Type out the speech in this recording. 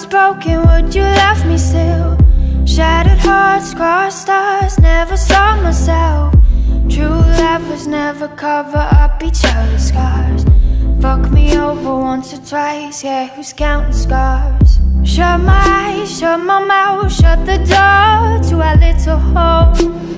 was broken, would you love me still? Shattered hearts, crossed stars, never saw myself. True lovers never cover up each other's scars. Fuck me over once or twice, yeah, who's counting scars? Shut my eyes, shut my mouth, shut the door to our little home.